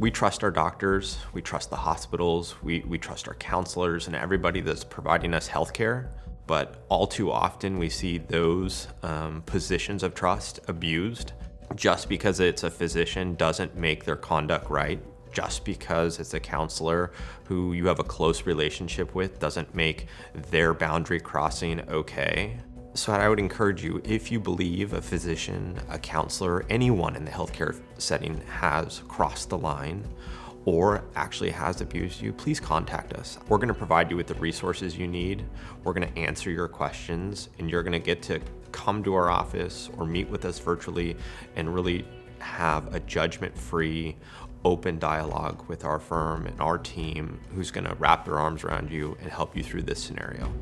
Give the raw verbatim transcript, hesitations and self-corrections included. We trust our doctors, we trust the hospitals, we, we trust our counselors and everybody that's providing us healthcare. But all too often we see those um, positions of trust abused. Just because it's a physician doesn't make their conduct right. Just because it's a counselor who you have a close relationship with doesn't make their boundary crossing okay. So I would encourage you, if you believe a physician, a counselor, anyone in the healthcare setting has crossed the line or actually has abused you, please contact us. We're gonna provide you with the resources you need, we're gonna answer your questions, and you're gonna get to come to our office or meet with us virtually and really have a judgment-free, open dialogue with our firm and our team who's gonna wrap their arms around you and help you through this scenario.